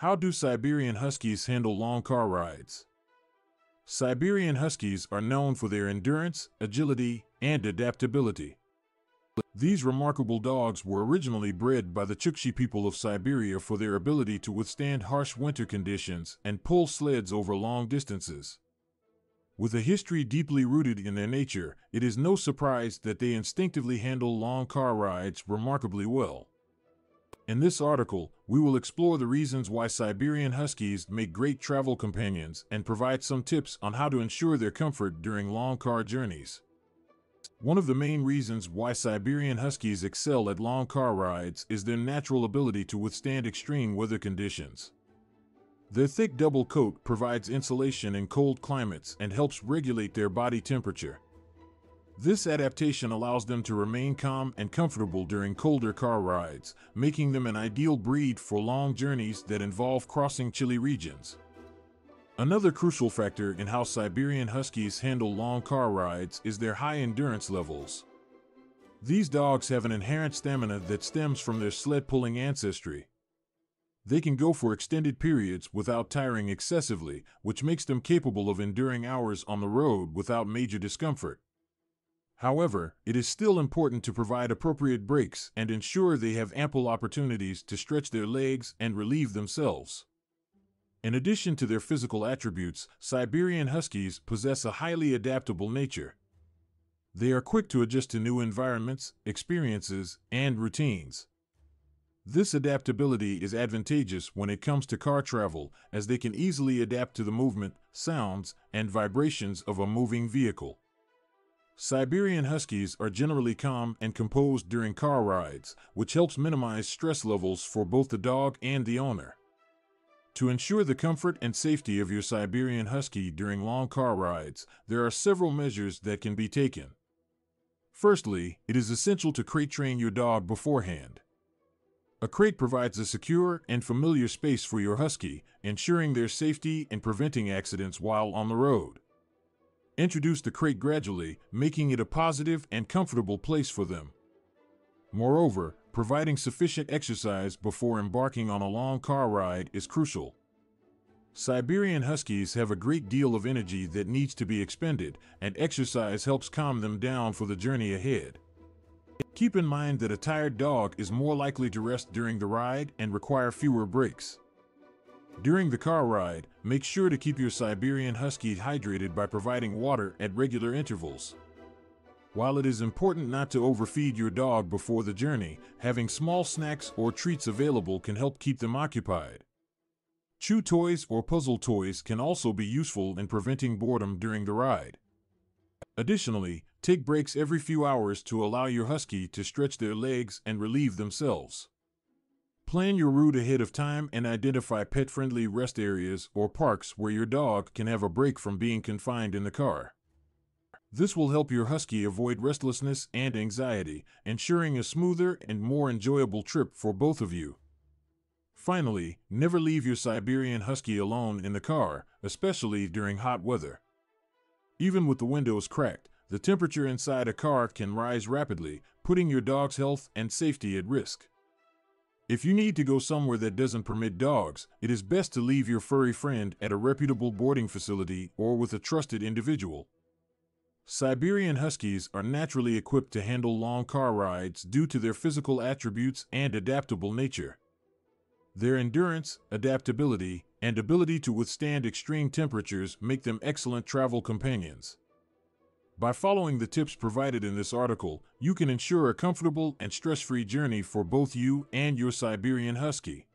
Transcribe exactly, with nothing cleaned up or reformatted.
How do Siberian Huskies handle long car rides? Siberian Huskies are known for their endurance, agility, and adaptability. These remarkable dogs were originally bred by the Chukchi people of Siberia for their ability to withstand harsh winter conditions and pull sleds over long distances. With a history deeply rooted in their nature, it is no surprise that they instinctively handle long car rides remarkably well. In this article, we will explore the reasons why Siberian Huskies make great travel companions and provide some tips on how to ensure their comfort during long car journeys. One of the main reasons why Siberian Huskies excel at long car rides is their natural ability to withstand extreme weather conditions. Their thick double coat provides insulation in cold climates and helps regulate their body temperature. This adaptation allows them to remain calm and comfortable during colder car rides, making them an ideal breed for long journeys that involve crossing chilly regions. Another crucial factor in how Siberian Huskies handle long car rides is their high endurance levels. These dogs have an inherent stamina that stems from their sled-pulling ancestry. They can go for extended periods without tiring excessively, which makes them capable of enduring hours on the road without major discomfort. However, it is still important to provide appropriate breaks and ensure they have ample opportunities to stretch their legs and relieve themselves. In addition to their physical attributes, Siberian Huskies possess a highly adaptable nature. They are quick to adjust to new environments, experiences, and routines. This adaptability is advantageous when it comes to car travel, as they can easily adapt to the movement, sounds, and vibrations of a moving vehicle. Siberian Huskies are generally calm and composed during car rides, which helps minimize stress levels for both the dog and the owner. To ensure the comfort and safety of your Siberian Husky during long car rides, there are several measures that can be taken. Firstly, it is essential to crate train your dog beforehand. A crate provides a secure and familiar space for your Husky, ensuring their safety and preventing accidents while on the road. Introduce the crate gradually, making it a positive and comfortable place for them. Moreover, providing sufficient exercise before embarking on a long car ride is crucial. Siberian Huskies have a great deal of energy that needs to be expended, and exercise helps calm them down for the journey ahead. Keep in mind that a tired dog is more likely to rest during the ride and require fewer breaks. During the car ride, make sure to keep your Siberian Husky hydrated by providing water at regular intervals. While it is important not to overfeed your dog before the journey, having small snacks or treats available can help keep them occupied. Chew toys or puzzle toys can also be useful in preventing boredom during the ride. Additionally, take breaks every few hours to allow your Husky to stretch their legs and relieve themselves. Plan your route ahead of time and identify pet-friendly rest areas or parks where your dog can have a break from being confined in the car. This will help your Husky avoid restlessness and anxiety, ensuring a smoother and more enjoyable trip for both of you. Finally, never leave your Siberian Husky alone in the car, especially during hot weather. Even with the windows cracked, the temperature inside a car can rise rapidly, putting your dog's health and safety at risk. If you need to go somewhere that doesn't permit dogs, it is best to leave your furry friend at a reputable boarding facility or with a trusted individual. Siberian Huskies are naturally equipped to handle long car rides due to their physical attributes and adaptable nature. Their endurance, adaptability, and ability to withstand extreme temperatures make them excellent travel companions. By following the tips provided in this article, you can ensure a comfortable and stress-free journey for both you and your Siberian Husky.